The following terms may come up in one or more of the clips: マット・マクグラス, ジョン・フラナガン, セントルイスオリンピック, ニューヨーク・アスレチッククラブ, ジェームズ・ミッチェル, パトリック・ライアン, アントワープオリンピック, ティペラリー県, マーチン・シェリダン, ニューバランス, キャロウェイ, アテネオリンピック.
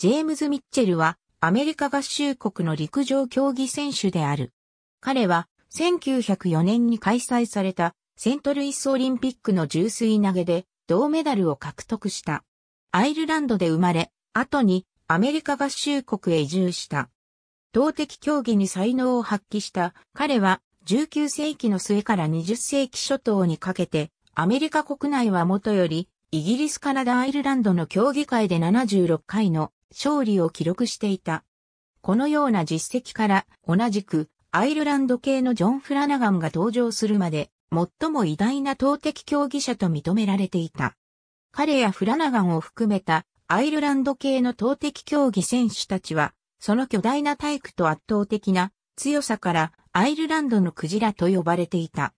ジェームズ・ミッチェルはアメリカ合衆国の陸上競技選手である。彼は1904年に開催されたセントルイスオリンピックの重水投げで銅メダルを獲得した。アイルランドで生まれ、後にアメリカ合衆国へ移住した。投擲競技に才能を発揮した彼は19世紀の末から20世紀初頭にかけてアメリカ国内はもとよりイギリスカナダアイルランドの競技会で76回の勝利を記録していた。このような実績から同じくアイルランド系のジョン・フラナガンが登場するまで最も偉大な投擲競技者と認められていた。彼やフラナガンを含めたアイルランド系の投擲競技選手たちはその巨大な体育と圧倒的な強さからアイルランドのクジラと呼ばれていた。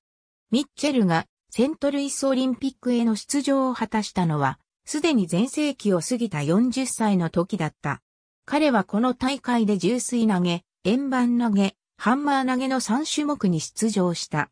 ミッチェルがセントルイスオリンピックへの出場を果たしたのはすでに全盛期を過ぎた40歳の時だった。彼はこの大会で重水投げ、円盤投げ、ハンマー投げの3種目に出場した。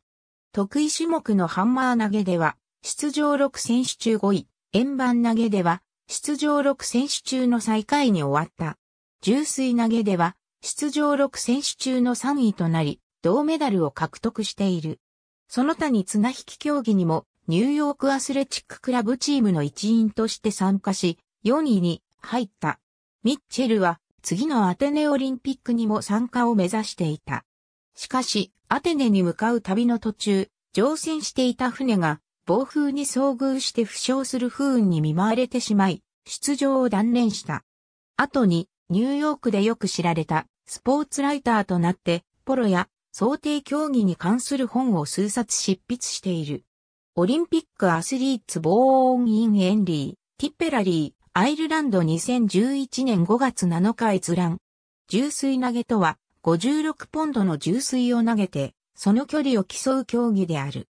得意種目のハンマー投げでは出場6選手中5位、円盤投げでは出場6選手中の最下位に終わった。重水投げでは出場6選手中の3位となり、銅メダルを獲得している。その他に綱引き競技にもニューヨークアスレチッククラブチームの一員として参加し、4位に入った。ミッチェルは次のアテネオリンピックにも参加を目指していた。しかし、アテネに向かう旅の途中、乗船していた船が暴風に遭遇して負傷する不運に見舞われてしまい、出場を断念した。後に、ニューヨークでよく知られたスポーツライターとなってポロや漕艇競技に関する本を数冊執筆している。オリンピックアスリーツボーン・イン・エンリー、ティッペラリー、アイルランド2011年5月7日閲覧。重水投げとは56ポンドの重水を投げてその距離を競う競技である。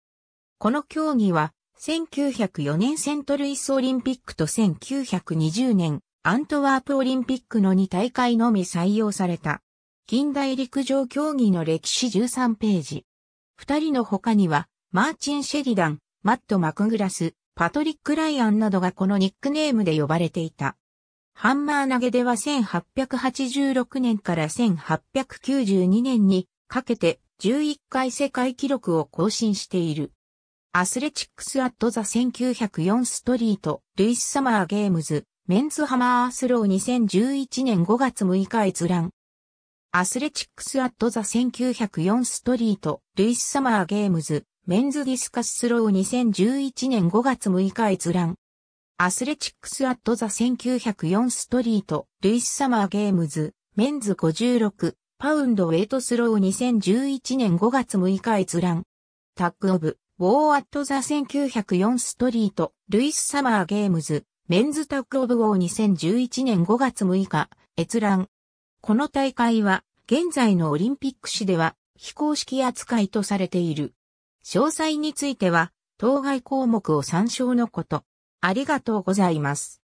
この競技は1904年セントルイスオリンピックと1920年アントワープオリンピックの2大会のみ採用された。近代陸上競技の歴史13ページ。2人の他には、マーチン・シェリダン、マット・マクグラス、パトリック・ライアンなどがこのニックネームで呼ばれていた。ハンマー投げでは1886年から1892年にかけて11回世界記録を更新している。アスレチックス・アット・ザ・1904ストリート、ルイス・サマー・ゲームズ。メンズハマースロー2011年5月6日閲覧。アスレチックスアットザ1904ストリート、ルイスサマーゲームズ、メンズディスカススロー2011年5月6日閲覧。アスレチックスアットザ1904ストリート、ルイスサマーゲームズ、メンズ56、パウンドウェイトスロー2011年5月6日閲覧。タッグオブ、ウォーアットザ1904ストリート、ルイスサマーゲームズ、メンズタッグオブウォー2011年5月6日、閲覧。この大会は、現在のオリンピック誌では、非公式扱いとされている。詳細については、当該項目を参照のこと。ありがとうございます。